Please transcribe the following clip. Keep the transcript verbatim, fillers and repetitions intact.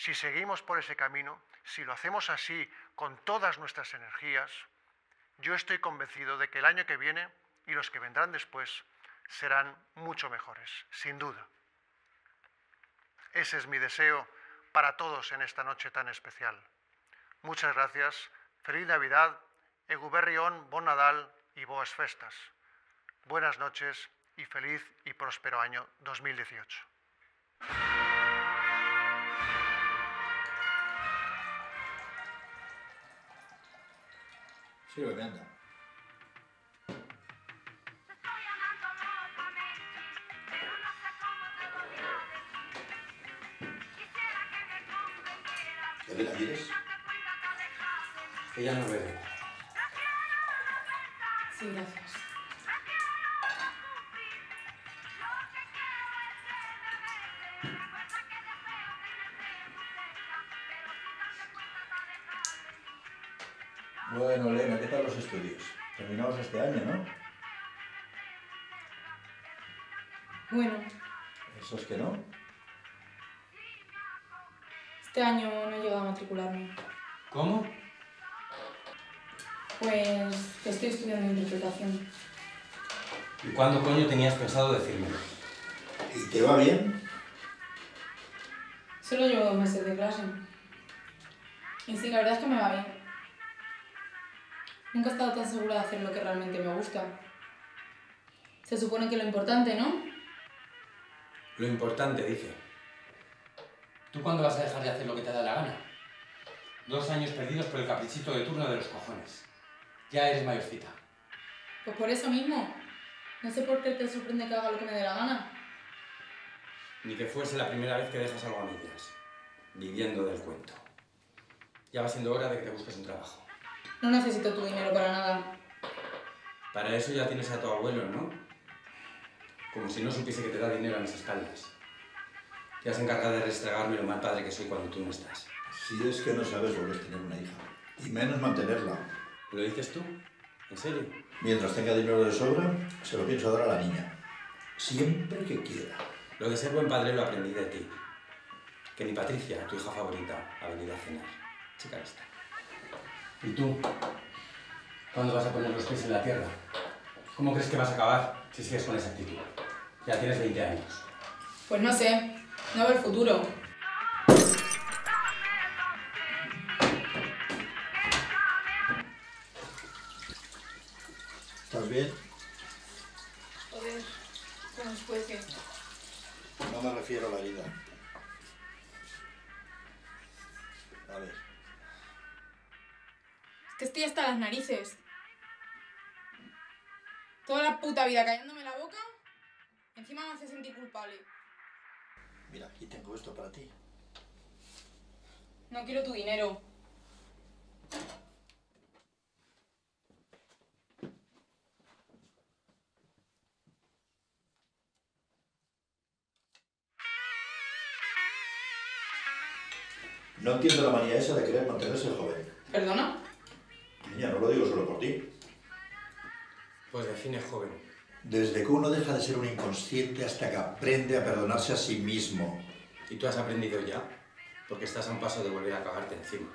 si seguimos por ese camino, si lo hacemos así con todas nuestras energías, yo estoy convencido de que el año que viene y los que vendrán después serán mucho mejores, sin duda. Ese es mi deseo para todos en esta noche tan especial. Muchas gracias, feliz Navidad, eguberri on, bon Nadal y boas festas. Buenas noches y feliz y próspero año dos mil dieciocho. Sí, venga. ¿Dónde la quieres? Ella no bebe. Sí, gracias. Bueno, Elena, ¿qué tal los estudios? Terminamos este año, ¿no? Bueno. ¿Esos que no? Este año no he llegado a matricularme. ¿Cómo? Pues que estoy estudiando interpretación. ¿Y cuándo coño tenías pensado decírmelo? ¿Y te va bien? Solo llevo dos meses de clase. Y sí, la verdad es que me va bien. Nunca he estado tan segura de hacer lo que realmente me gusta. Se supone que lo importante, ¿no? Lo importante, dice. ¿Tú cuándo vas a dejar de hacer lo que te da la gana? Dos años perdidos por el caprichito de turno de los cojones. Ya eres mayorcita. Pues por eso mismo. No sé por qué te sorprende que haga lo que me dé la gana. Ni que fuese la primera vez que dejas algo a medias. Viviendo del cuento. Ya va siendo hora de que te busques un trabajo. No necesito tu dinero para nada. Para eso ya tienes a tu abuelo, ¿no? Como si no supiese que te da dinero a mis espaldas. Te has encargado de restregarme lo mal padre que soy cuando tú no estás. Si es que no sabes lo que es tener una hija. Y menos mantenerla. ¿Lo dices tú? ¿En serio? Mientras tenga dinero de sobra, se lo pienso dar a la niña. Siempre que quiera. Lo de ser buen padre lo aprendí de ti. Que ni Patricia, tu hija favorita, ha venido a cenar. Chica esta. ¿Y tú? ¿Cuándo vas a poner los pies en la tierra? ¿Cómo crees que vas a acabar si sigues con esa actitud? Ya tienes veinte años. Pues no sé. No veo el futuro. ¿Estás bien? Joder, ¿cómo nos puede ser? No me refiero a la herida. A ver. Que estoy hasta las narices. Toda la puta vida callándome la boca, encima me hace sentir culpable. Mira, aquí tengo esto para ti. No quiero tu dinero. No entiendo la manía esa de querer mantenerse joven. ¿Perdona? Niña, no lo digo solo por ti. Pues define joven. Desde que uno deja de ser un inconsciente hasta que aprende a perdonarse a sí mismo. Y tú has aprendido ya, porque estás a un paso de volver a cagarte encima.